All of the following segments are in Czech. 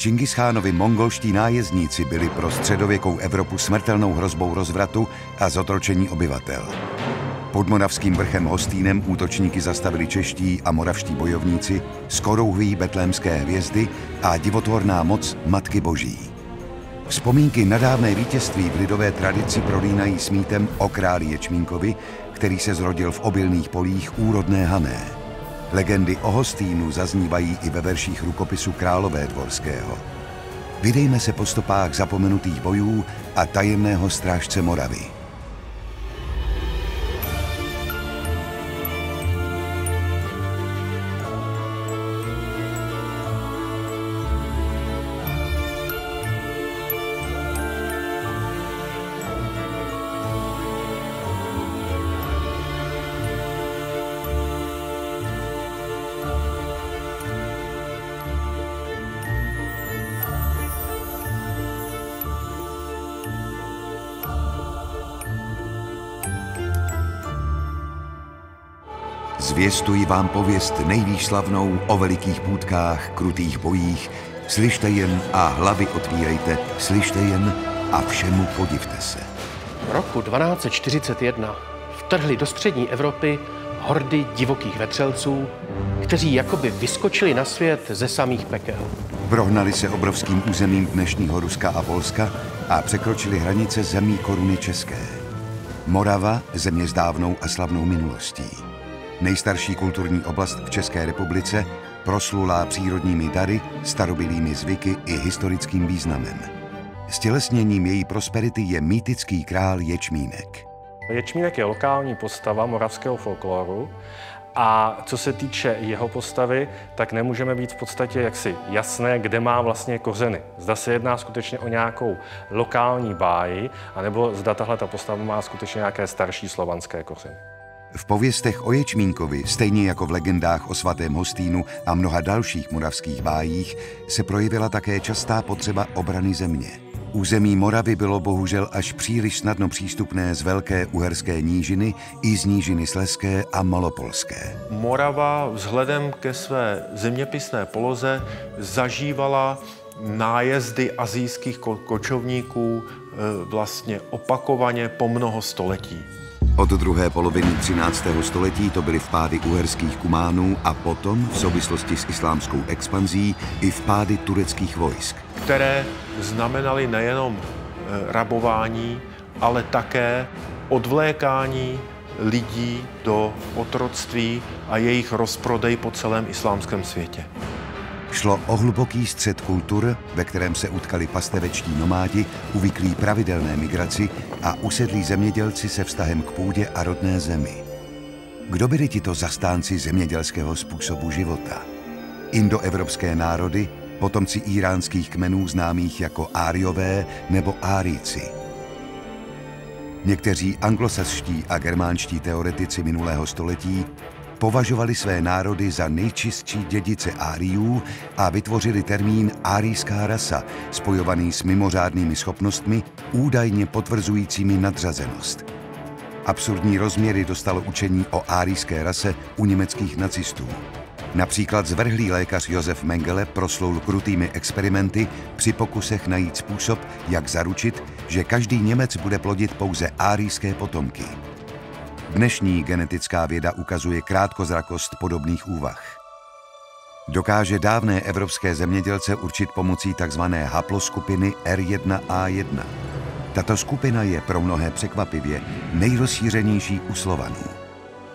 Čingischánovi mongolští nájezdníci byli pro středověkou Evropu smrtelnou hrozbou rozvratu a zotročení obyvatel. Pod moravským vrchem Hostýnem útočníky zastavili čeští a moravští bojovníci s korouhví betlémské hvězdy a divotvorná moc Matky Boží. Vzpomínky na dávné vítězství v lidové tradici prolínají s mýtem o králi Ječmínkovi, který se zrodil v obilných polích úrodné Hané. Legendy o Hostýnu zaznívají i ve verších rukopisu Královédvorského. Vydejme se po stopách zapomenutých bojů a tajemného strážce Moravy. Zvěstuji vám pověst nejvýš slavnou o velikých půtkách, krutých bojích. Slyšte jen a hlavy otvírejte, slyšte jen a všemu podivte se. V roku 1241 vtrhli do střední Evropy hordy divokých vetřelců, kteří jakoby vyskočili na svět ze samých pekel. Prohnali se obrovským územím dnešního Ruska a Polska a překročili hranice zemí koruny české. Morava, země s dávnou a slavnou minulostí. Nejstarší kulturní oblast v České republice, proslulá přírodními dary, starobylými zvyky i historickým významem. Stělesněním její prosperity je mýtický král Ječmínek. Ječmínek je lokální postava moravského folkloru a co se týče jeho postavy, tak nemůžeme být v podstatě jaksi jasné, kde má vlastně kořeny. Zda se jedná skutečně o nějakou lokální báji, anebo zda tahle ta postava má skutečně nějaké starší slovanské kořeny. V pověstech o Ječmínkovi, stejně jako v legendách o svatém Hostýnu a mnoha dalších moravských bájích, se projevila také častá potřeba obrany země. Území Moravy bylo bohužel až příliš snadno přístupné z velké uherské nížiny i z nížiny slezské a malopolské. Morava vzhledem ke své zeměpisné poloze zažívala nájezdy asijských kočovníků vlastně opakovaně po mnoho století. Od druhé poloviny 13. století to byly vpády uherských kumánů a potom, v souvislosti s islámskou expanzí, i vpády tureckých vojsk. Které znamenaly nejenom rabování, ale také odvlékání lidí do otroctví a jejich rozprodej po celém islámském světě. Šlo o hluboký střet kultur, ve kterém se utkali pastevečtí nomádi, uvyklí pravidelné migraci a usedlí zemědělci se vztahem k půdě a rodné zemi. Kdo byli tito zastánci zemědělského způsobu života? Indoevropské národy, potomci íránských kmenů známých jako Áriové nebo Áríci. Někteří anglosaští a germánští teoretici minulého století považovali své národy za nejčistší dědice Áriů a vytvořili termín árijská rasa, spojovaný s mimořádnými schopnostmi, údajně potvrzujícími nadřazenost. Absurdní rozměry dostalo učení o árijské rase u německých nacistů. Například zvrhlý lékař Josef Mengele proslul krutými experimenty při pokusech najít způsob, jak zaručit, že každý Němec bude plodit pouze árijské potomky. Dnešní genetická věda ukazuje krátkozrakost podobných úvah. Dokáže dávné evropské zemědělce určit pomocí tzv. Haploskupiny R1A1. Tato skupina je pro mnohé překvapivě nejrozšířenější u Slovanů.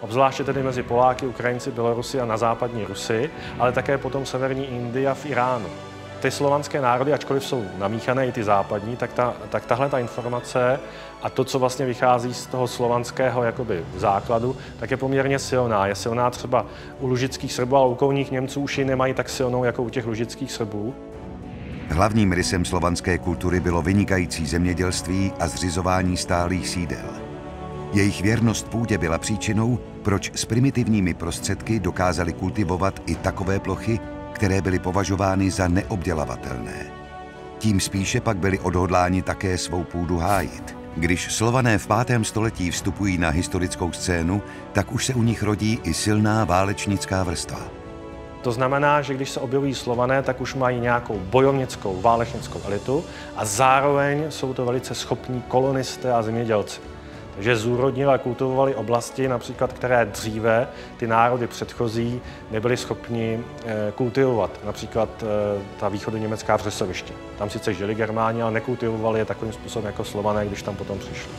Obzvláště tedy mezi Poláky, Ukrajinci, Bělorusy a na západní Rusy, ale také potom severní Indie a v Iránu. Ty slovanské národy, ačkoliv jsou namíchané i ty západní, tak tahle ta informace a to, co vlastně vychází z toho slovanského jakoby základu, tak je poměrně silná. Je silná třeba u lužických Srbů, ale u kouních Němců už ji nemají tak silnou jako u těch lužických Srbů. Hlavním rysem slovanské kultury bylo vynikající zemědělství a zřizování stálých sídel. Jejich věrnost půdě byla příčinou, proč s primitivními prostředky dokázali kultivovat i takové plochy, které byly považovány za neobdělavatelné. Tím spíše pak byli odhodláni také svou půdu hájit. Když Slované v 5. století vstupují na historickou scénu, tak už se u nich rodí i silná válečnická vrstva. To znamená, že když se objevují Slované, tak už mají nějakou bojovnickou, válečnickou elitu a zároveň jsou to velice schopní kolonisté a zemědělci. Takže zúrodnili a kultivovali oblasti, například, které dříve ty národy předchozí nebyly schopni kultivovat. Například ta východoněmecká vřesoviště. Tam sice žili Germáni, ale nekultivovali je takovým způsobem jako Slované, když tam potom přišli.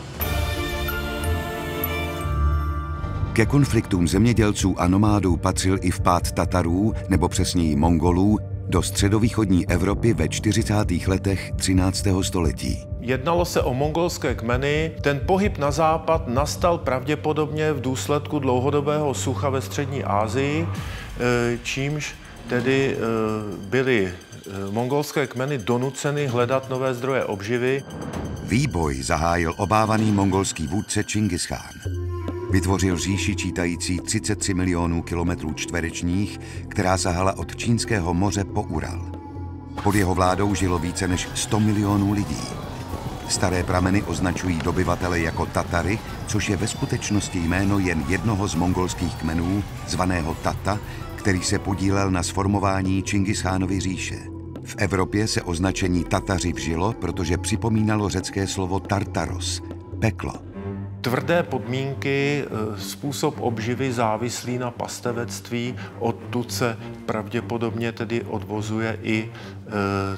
Ke konfliktům zemědělců a nomádů patřil i vpád Tatarů, nebo přesněji Mongolů, do středovýchodní Evropy ve 40. letech 13. století. Jednalo se o mongolské kmeny. Ten pohyb na západ nastal pravděpodobně v důsledku dlouhodobého sucha ve střední Asii, čímž tedy byly mongolské kmeny donuceny hledat nové zdroje obživy. Výboj zahájil obávaný mongolský vůdce Čingischán. Vytvořil říši čítající 33 milionů kilometrů čtverečních, která sahala od Čínského moře po Ural. Pod jeho vládou žilo více než 100 milionů lidí. Staré prameny označují dobyvatele jako Tatary, což je ve skutečnosti jméno jen jednoho z mongolských kmenů, zvaného Tata, který se podílel na sformování Čingischánovy říše. V Evropě se označení Tataři vžilo, protože připomínalo řecké slovo tartaros, peklo. Tvrdé podmínky, způsob obživy závislý na pastevectví, odtud se pravděpodobně tedy odvozuje i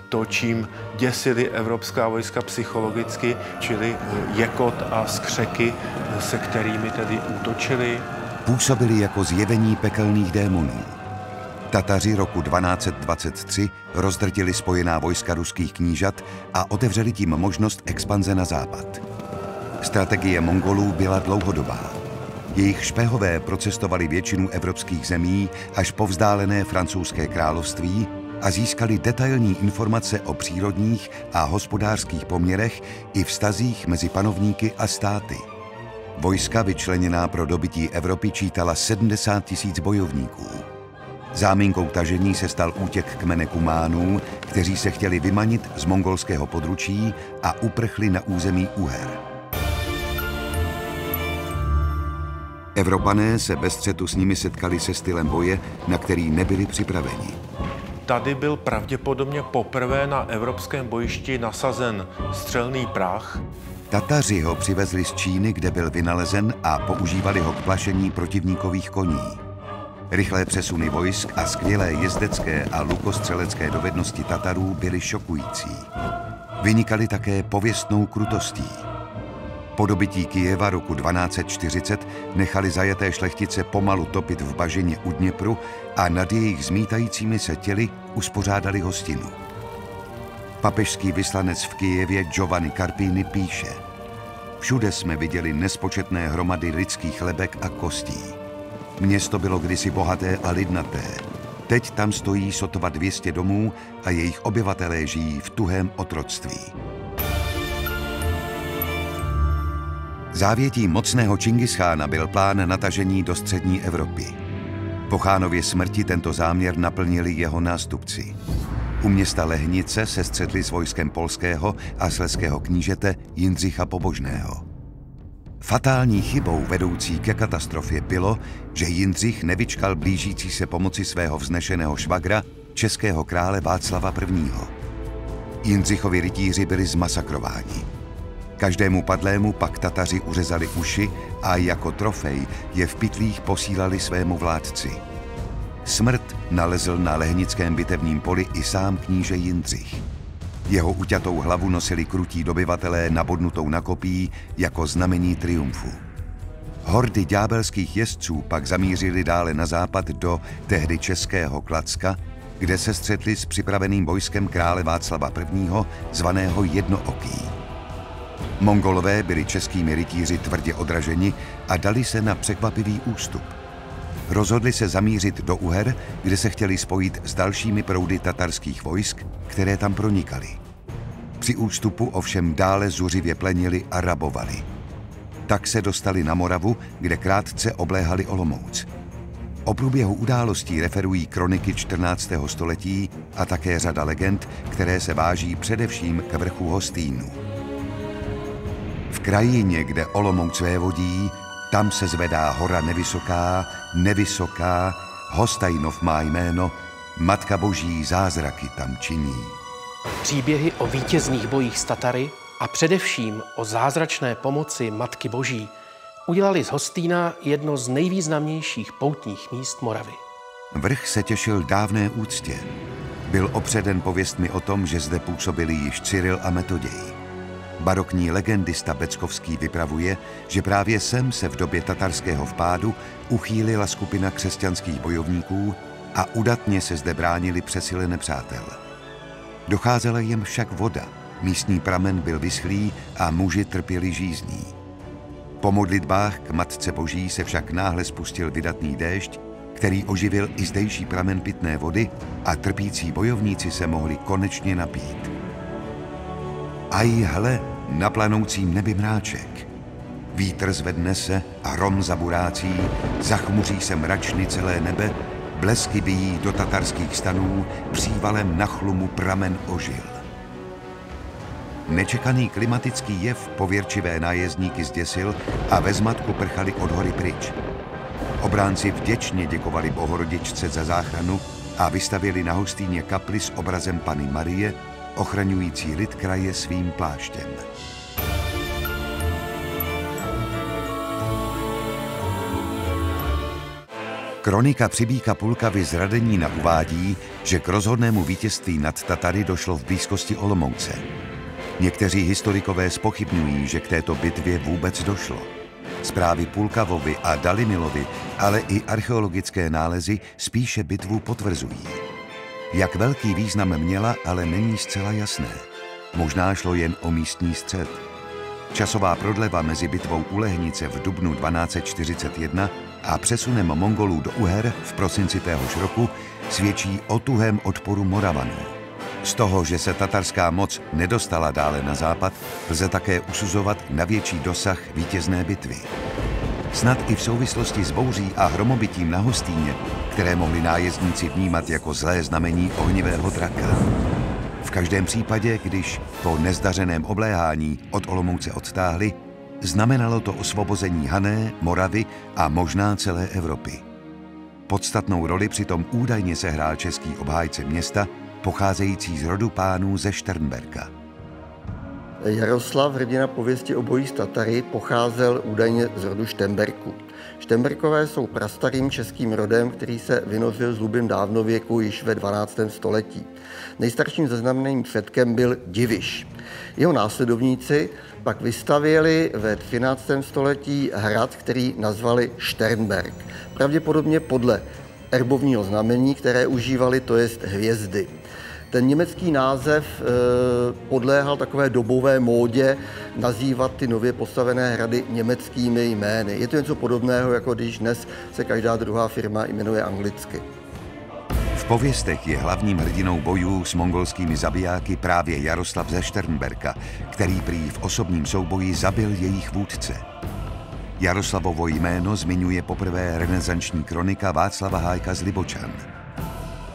to, čím děsili evropská vojska psychologicky, čili jekot a skřeky, se kterými tedy útočili. Působili jako zjevení pekelných démonů. Tataři roku 1223 rozdrtili spojená vojska ruských knížat a otevřeli tím možnost expanze na západ. Strategie Mongolů byla dlouhodobá. Jejich špehové procestovali většinu evropských zemí až po vzdálené francouzské království a získali detailní informace o přírodních a hospodářských poměrech i vztazích mezi panovníky a státy. Vojska vyčleněná pro dobytí Evropy čítala 70 tisíc bojovníků. Záminkou tažení se stal útěk kmene Kumánů, kteří se chtěli vymanit z mongolského područí a uprchli na území Uher. Evropané se ve střetu s nimi setkali se stylem boje, na který nebyli připraveni. Tady byl pravděpodobně poprvé na evropském bojišti nasazen střelný prach. Tataři ho přivezli z Číny, kde byl vynalezen, a používali ho k plašení protivníkových koní. Rychlé přesuny vojsk a skvělé jezdecké a lukostřelecké dovednosti Tatarů byly šokující. Vynikali také pověstnou krutostí. Po dobytí Kyjeva roku 1240 nechali zajaté šlechtice pomalu topit v bažině u Dněpru a nad jejich zmítajícími se těly uspořádali hostinu. Papežský vyslanec v Kyjevě Giovanni Carpini píše: "Všude jsme viděli nespočetné hromady lidských lebek a kostí. Město bylo kdysi bohaté a lidnaté. Teď tam stojí sotva 200 domů a jejich obyvatelé žijí v tuhém otroctví." Závětí mocného Čingischána byl plán natažení do střední Evropy. Po Chánově smrti tento záměr naplnili jeho nástupci. U města Lehnice se střetli s vojskem polského a slezského knížete Jindřicha Pobožného. Fatální chybou vedoucí ke katastrofě bylo, že Jindřich nevyčkal blížící se pomoci svého vznešeného švagra, českého krále Václava I. Jindřichovi rytíři byli zmasakrováni. Každému padlému pak Tataři uřezali uši a jako trofej je v pytlích posílali svému vládci. Smrt nalezl na lehnickém bitevním poli i sám kníže Jindřich. Jeho uťatou hlavu nosili krutí dobyvatelé nabodnutou na kopí jako znamení triumfu. Hordy ďábelských jezdců pak zamířili dále na západ do tehdy českého Kladska, kde se střetli s připraveným vojskem krále Václava I., zvaného Jednooký. Mongolové byli českými rytíři tvrdě odraženi a dali se na překvapivý ústup. Rozhodli se zamířit do Uher, kde se chtěli spojit s dalšími proudy tatarských vojsk, které tam pronikaly. Při ústupu ovšem dále zuřivě plenili a rabovali. Tak se dostali na Moravu, kde krátce obléhali Olomouc. O průběhu událostí referují kroniky 14. století a také řada legend, které se váží především k vrchu Hostýnu. V krajině, kde Olomouc vévodí, tam se zvedá hora nevysoká, nevysoká Hostajnov má jméno, Matka Boží zázraky tam činí. Příběhy o vítězných bojích s Tatary a především o zázračné pomoci Matky Boží udělali z Hostýna jedno z nejvýznamnějších poutních míst Moravy. Vrch se těšil dávné úctě. Byl opředen pověstmi o tom, že zde působili již Cyril a Metoděj. Barokní legendista Beckovský vypravuje, že právě sem se v době tatarského vpádu uchýlila skupina křesťanských bojovníků a udatně se zde bránili přesile nepřátel. Docházela jim však voda, místní pramen byl vyschlý a muži trpěli žízní. Po modlitbách k Matce Boží se však náhle spustil vydatný déšť, který oživil i zdejší pramen pitné vody a trpící bojovníci se mohli konečně napít. A i hle, na planoucím nebi mráček. Vítr zvedne se a hrom zaburácí, zachmuří se mračny celé nebe, blesky bijí do tatarských stanů, přívalem na chlumu pramen ožil. Nečekaný klimatický jev pověrčivé nájezdníky zděsil a ve zmatku prchali od hory pryč. Obránci vděčně děkovali Bohorodičce za záchranu a vystavili na Hostýně kapli s obrazem Panny Marie, ochraňující lid kraje svým pláštěm. Kronika Přibýka Pulkavy z Radenína uvádí, že k rozhodnému vítězství nad Tatary došlo v blízkosti Olomouce. Někteří historikové zpochybňují, že k této bitvě vůbec došlo. Zprávy Pulkavovi a Dalimilovi, ale i archeologické nálezy spíše bitvu potvrzují. Jak velký význam měla, ale není zcela jasné. Možná šlo jen o místní střet. Časová prodleva mezi bitvou u Lehnice v dubnu 1241 a přesunem Mongolů do Uher v prosinci téhož roku svědčí o tuhém odporu Moravanů. Z toho, že se tatarská moc nedostala dále na západ, lze také usuzovat na větší dosah vítězné bitvy. Snad i v souvislosti s bouří a hromobitím na Hostýně, které mohli nájezdníci vnímat jako zlé znamení ohnivého draka. V každém případě, když po nezdařeném obléhání od Olomouce odtáhli, znamenalo to osvobození Hané, Moravy a možná celé Evropy. Podstatnou roli přitom údajně sehrál český obhájce města, pocházející z rodu pánů ze Šternberka. Jaroslav, hrdina pověsti o boji s Tatary, pocházel údajně z rodu Šternberků. Šternberkové jsou prastarým českým rodem, který se vynořil z hlubin dávnověku již ve 12. století. Nejstarším zaznamenaným předkem byl Diviš. Jeho následovníci pak vystavěli ve 13. století hrad, který nazvali Šternberk. Pravděpodobně podle erbovního znamení, které užívali, to jest hvězdy. Ten německý název podléhal takové dobové módě nazývat ty nově postavené hrady německými jmény. Je to něco podobného, jako když dnes se každá druhá firma jmenuje anglicky. V pověstech je hlavním hrdinou bojů s mongolskými zabijáky právě Jaroslav ze Šternberka, který prý v osobním souboji zabil jejich vůdce. Jaroslavovo jméno zmiňuje poprvé renesanční kronika Václava Hájka z Libočan.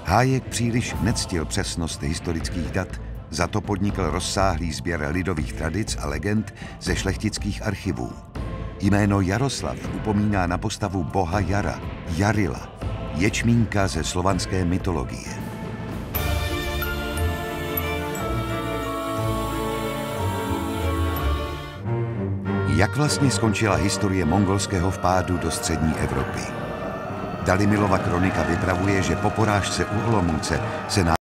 Hájek příliš nectil přesnost historických dat, za to podnikl rozsáhlý sběr lidových tradic a legend ze šlechtických archivů. Jméno Jaroslav upomíná na postavu boha Jara, Jarila, ječmínka ze slovanské mytologie. Jak vlastně skončila historie mongolského vpádu do střední Evropy? Dalimilova kronika vypravuje, že po porážce u Olomouce se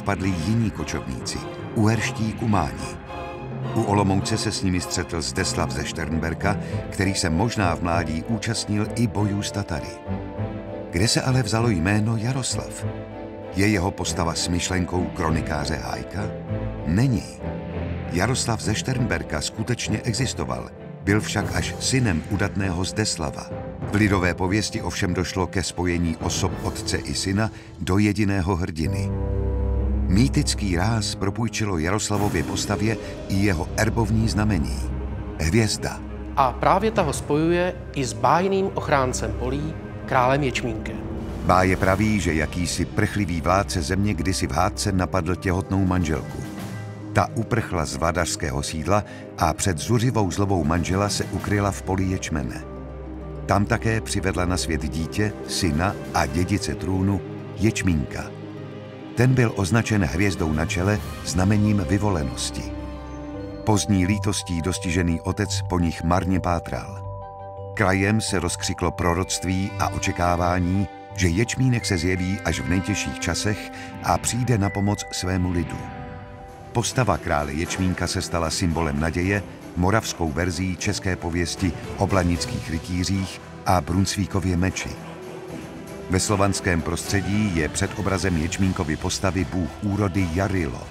vpadli jiní kočovníci, uherští kumáni. U Olomouce se s nimi střetl Zdeslav ze Šternberka, který se možná v mládí účastnil i bojů s Tatary. Kde se ale vzalo jméno Jaroslav? Je jeho postava s myšlenkou kronikáře Hájka? Není. Jaroslav ze Šternberka skutečně existoval, byl však až synem udatného Zdeslava. V lidové pověsti ovšem došlo ke spojení osob otce i syna do jediného hrdiny. Mýtický ráz propůjčilo Jaroslavově postavě i jeho erbovní znamení – hvězda. A právě ta ho spojuje i s bájným ochráncem polí, králem Ječmínkem. Báje praví, že jakýsi prchlivý vládce země kdysi v hádce napadl těhotnou manželku. Ta uprchla z vladařského sídla a před zuřivou zlobou manžela se ukryla v poli ječmene. Tam také přivedla na svět dítě, syna a dědice trůnu Ječmínka. Ten byl označen hvězdou na čele, znamením vyvolenosti. Pozdní lítostí dostižený otec po nich marně pátral. Krajem se rozkřiklo proroctví a očekávání, že Ječmínek se zjeví až v nejtěžších časech a přijde na pomoc svému lidu. Postava krále Ječmínka se stala symbolem naděje, moravskou verzí české pověsti o blanických rytířích a Brunsvíkově meči. Ve slovanském prostředí je před obrazem Ječmínkovy postavy bůh úrody Jarilo.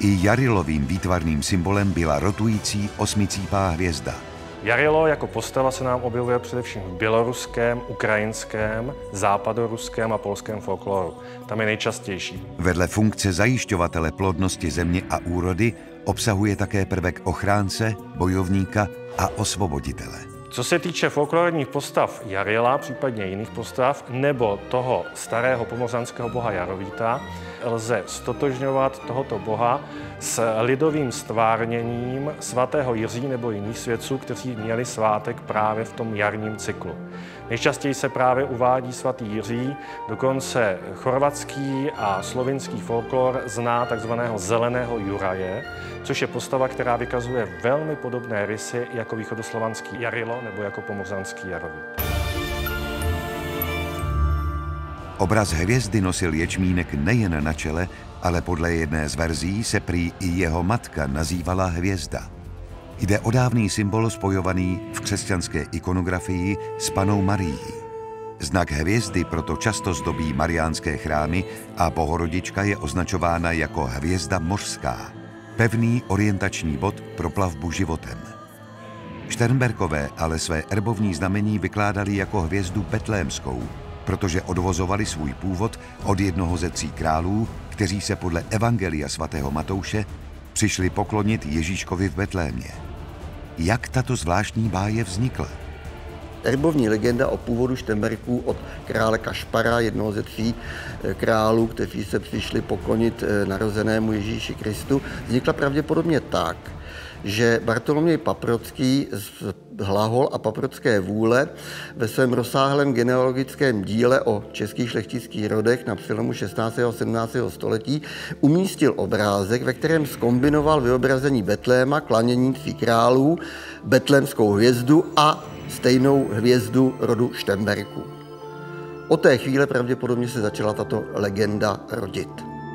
I Jarilovým výtvarným symbolem byla rotující osmicípá hvězda. Jarilo jako postava se nám objevuje především v běloruském, ukrajinském, západoruském a polském folkloru. Tam je nejčastější. Vedle funkce zajišťovatele plodnosti země a úrody obsahuje také prvek ochránce, bojovníka a osvoboditele. Co se týče folklorních postav Jarila, případně jiných postav, nebo toho starého pomořanského boha Jarovita, lze stotožňovat tohoto boha s lidovým stvárněním svatého Jiří nebo jiných svědců, kteří měli svátek právě v tom jarním cyklu. Nejčastěji se právě uvádí svatý Jiří, dokonce chorvatský a slovinský folklor zná takzvaného zeleného Juraje, což je postava, která vykazuje velmi podobné rysy jako východoslovanský Jarilo nebo jako pomořanský Jarovit. Obraz hvězdy nosil Ječmínek nejen na čele, ale podle jedné z verzí se prý i jeho matka nazývala Hvězda. Jde o dávný symbol spojovaný v křesťanské ikonografii s Pannou Marií. Znak hvězdy proto často zdobí mariánské chrámy a Bohorodička je označována jako hvězda mořská, pevný orientační bod pro plavbu životem. Šternberkové ale své erbovní znamení vykládali jako hvězdu betlémskou, protože odvozovali svůj původ od jednoho ze tří králů, kteří se podle Evangelia svatého Matouše přišli poklonit Ježíškovi v Betlémě. Jak tato zvláštní báje vznikla? Erbovní legenda o původu Šternberků od krále Kašpara, jednoho ze tří králů, kteří se přišli poklonit narozenému Ježíši Kristu, vznikla pravděpodobně tak, že Bartoloměj Paprocký z Hlahol a Paprocké vůle ve svém rozsáhlém genealogickém díle o českých šlechtických rodech na přelomu 16. a 17. století umístil obrázek, ve kterém zkombinoval vyobrazení Betléma, klanění tří králů, betlémskou hvězdu a stejnou hvězdu rodu Šternberků. Od té chvíle pravděpodobně se začala tato legenda rodit.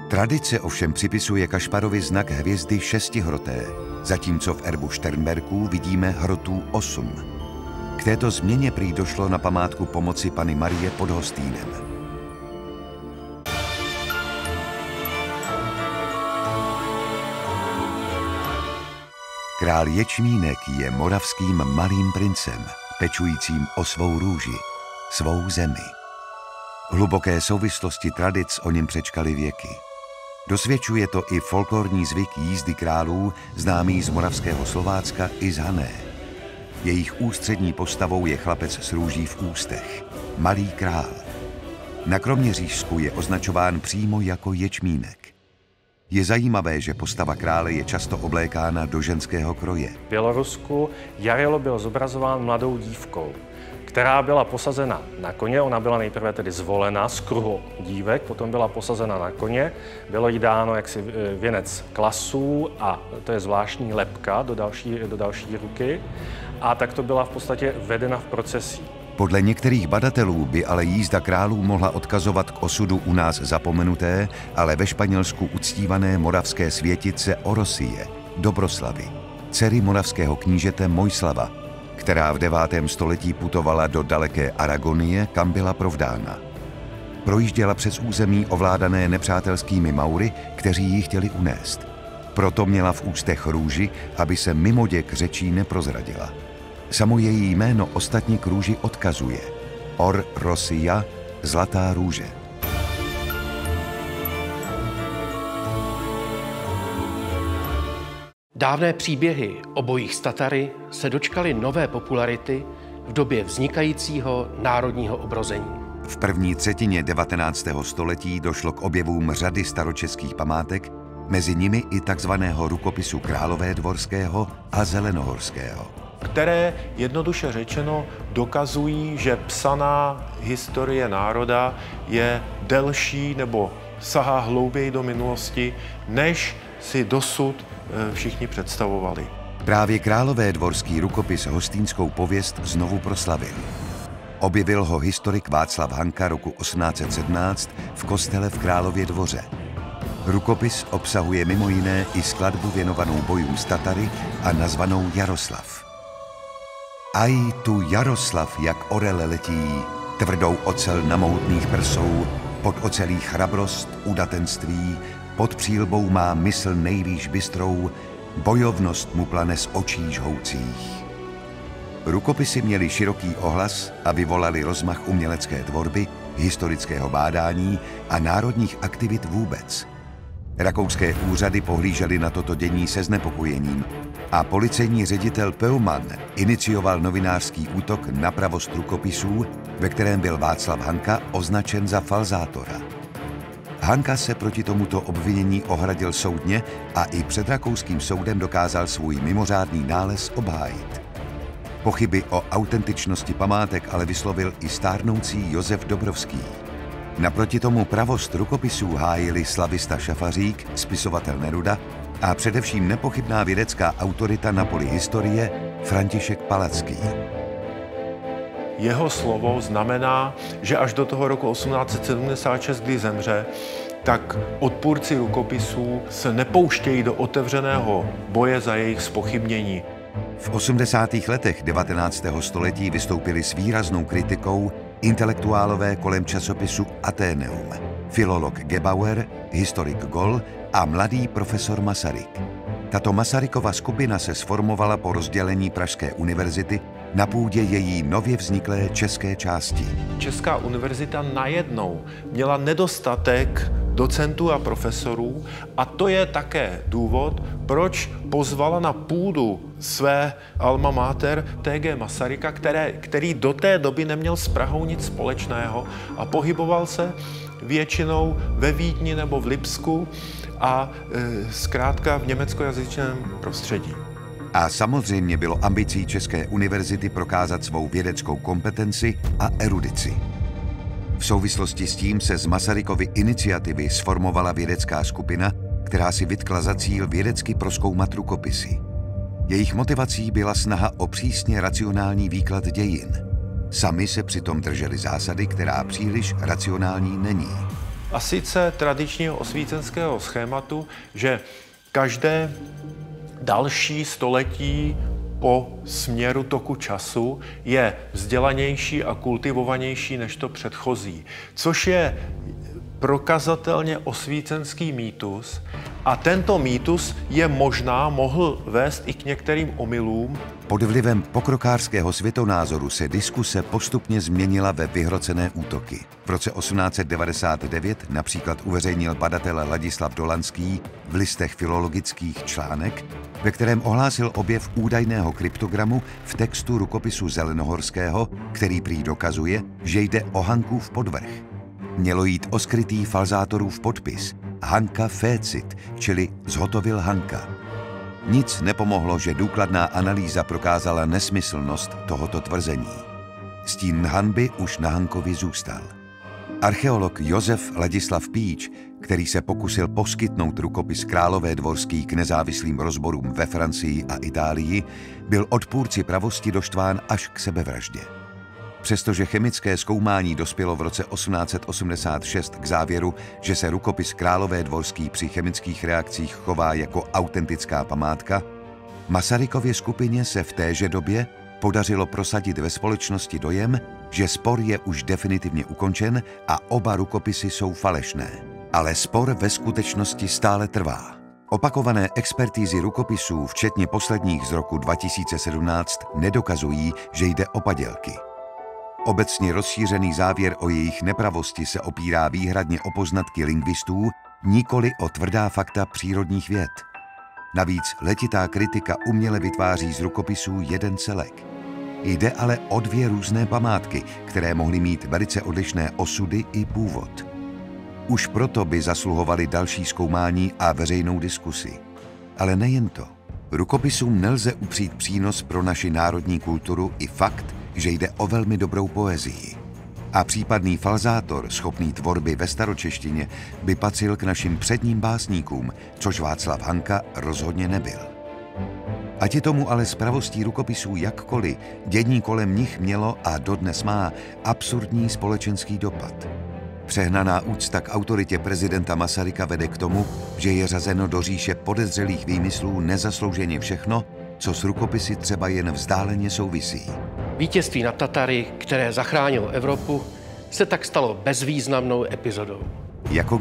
Tradice ovšem připisuje Kašparovi znak hvězdy šestihroté, zatímco v erbu Šternberků vidíme hrotů 8. K této změně prý došlo na památku pomoci Panny Marie pod Hostýnem. Král Ječmínek je moravským malým princem, pečujícím o svou růži, svou zemi. Hluboké souvislosti tradic o něm přečkaly věky. Dosvědčuje to i folklorní zvyk jízdy králů, známý z moravského Slovácka i z Hané. Jejich ústřední postavou je chlapec s růží v ústech, malý král. Na Kroměřížsku je označován přímo jako Ječmínek. Je zajímavé, že postava krále je často oblékána do ženského kroje. V Bělorusku Jarilo byl zobrazován mladou dívkou, která byla posazena na koně. Ona byla nejprve tedy zvolena z kruhu dívek, potom byla posazena na koně, bylo jí dáno jaksi věnec klasů a to je zvláštní lebka do další ruky a tak to byla v podstatě vedena v procesí. Podle některých badatelů by ale jízda králů mohla odkazovat k osudu u nás zapomenuté, ale ve Španělsku uctívané moravské světice Orosie, Dobroslavy, dcery moravského knížete Mojslava, která v 9. století putovala do daleké Aragonie, kam byla provdána. Projížděla přes území ovládané nepřátelskými Maury, kteří ji chtěli unést. Proto měla v ústech růži, aby se mimoděk řečí neprozradila. Samo její jméno ostatně k růži odkazuje. Or Rosia, zlatá růže. Dávné příběhy o bojích s Tatary se dočkaly nové popularity v době vznikajícího národního obrození. V první třetině 19. století došlo k objevům řady staročeských památek, mezi nimi i takzvaného rukopisu Královédvorského a Zelenohorského, které jednoduše řečeno dokazují, že psaná historie národa je delší nebo sahá hlouběji do minulosti, než si dosud všichni představovali. Právě Královédvorský rukopis hostýnskou pověst znovu proslavil. Objevil ho historik Václav Hanka roku 1817 v kostele v Králově dvoře. Rukopis obsahuje mimo jiné i skladbu věnovanou bojům s Tatary a nazvanou Jaroslav. Aj tu Jaroslav, jak orel letí, tvrdou ocel namoutných prsou, pod ocelí chrabrost, udatenství, pod přílbou má mysl nejvýš bystrou, bojovnost mu plane z očí žhoucích. Rukopisy měly široký ohlas a vyvolaly rozmach umělecké tvorby, historického bádání a národních aktivit vůbec. Rakouské úřady pohlížely na toto dění se znepokojením a policejní ředitel Peumann inicioval novinářský útok na pravost rukopisů, ve kterém byl Václav Hanka označen za falzátora. Hanka se proti tomuto obvinění ohradil soudně a i před rakouským soudem dokázal svůj mimořádný nález obhájit. Pochyby o autentičnosti památek ale vyslovil i stárnoucí Josef Dobrovský. Naproti tomu pravost rukopisů hájili slavista Šafařík, spisovatel Neruda a především nepochybná vědecká autorita na poli historie František Palacký. Jeho slovo znamená, že až do toho roku 1876, kdy zemře, tak odpůrci rukopisů se nepouštějí do otevřeného boje za jejich zpochybnění. V 80. letech 19. století vystoupili s výraznou kritikou intelektuálové kolem časopisu Ateneum, filolog Gebauer, historik Goll a mladý profesor Masaryk. Tato Masarykova skupina se sformovala po rozdělení Pražské univerzity na půdě její nově vzniklé české části. Česká univerzita najednou měla nedostatek docentů a profesorů a to je také důvod, proč pozvala na půdu své alma mater T.G. Masaryka, který do té doby neměl s Prahou nic společného a pohyboval se většinou ve Vídni nebo v Lipsku a zkrátka v německojazyčném prostředí. A samozřejmě bylo ambicí České univerzity prokázat svou vědeckou kompetenci a erudici. V souvislosti s tím se z Masarykovy iniciativy sformovala vědecká skupina, která si vytkla za cíl vědecky prozkoumat rukopisy. Jejich motivací byla snaha o přísně racionální výklad dějin. Sami se přitom drželi zásady, která příliš racionální není. A sice tradičního osvícenského schématu, že každé další století po směru toku času je vzdělanější a kultivovanější než to předchozí, což je prokazatelně osvícenský mýtus a tento mýtus je možná mohl vést i k některým omylům. Pod vlivem pokrokářského světonázoru se diskuse postupně změnila ve vyhrocené útoky. V roce 1899 například uveřejnil badatel Ladislav Dolanský v Listech filologických článek, ve kterém ohlásil objev údajného kryptogramu v textu rukopisu Zelenohorského, který prý dokazuje, že jde o Hankův podvrh. Mělo jít o skrytý falzátorův podpis Hanka Fécit, čili zhotovil Hanka. Nic nepomohlo, že důkladná analýza prokázala nesmyslnost tohoto tvrzení. Stín hanby už na Hankovi zůstal. Archeolog Josef Ladislav Píč, který se pokusil poskytnout rukopis Královédvorský k nezávislým rozborům ve Francii a Itálii, byl odpůrci pravosti doštván až k sebevraždě. Přestože chemické zkoumání dospělo v roce 1886 k závěru, že se rukopis Královédvorský při chemických reakcích chová jako autentická památka, Masarykově skupině se v téže době podařilo prosadit ve společnosti dojem, že spor je už definitivně ukončen a oba rukopisy jsou falešné. Ale spor ve skutečnosti stále trvá. Opakované expertízy rukopisů, včetně posledních z roku 2017, nedokazují, že jde o padělky. Obecně rozšířený závěr o jejich nepravosti se opírá výhradně o poznatky lingvistů, nikoli o tvrdá fakta přírodních věd. Navíc letitá kritika uměle vytváří z rukopisů jeden celek. Jde ale o dvě různé památky, které mohly mít velice odlišné osudy i původ. Už proto by zasluhovaly další zkoumání a veřejnou diskusi. Ale nejen to. Rukopisům nelze upřít přínos pro naši národní kulturu i fakt, že jde o velmi dobrou poezii. A případný falzátor, schopný tvorby ve staročeštině, by patřil k našim předním básníkům, což Václav Hanka rozhodně nebyl. Ať je tomu ale s pravostí rukopisů jakkoliv, dění kolem nich mělo a dodnes má absurdní společenský dopad. Přehnaná úcta k autoritě prezidenta Masaryka vede k tomu, že je řazeno do říše podezřelých výmyslů nezaslouženě všechno, co s rukopisy třeba jen vzdáleně souvisí. Vítězství nad Tatary, které zachránilo Evropu, se tak stalo bezvýznamnou epizodou. Jako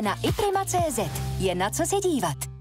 na iprima.cz je na co se dívat.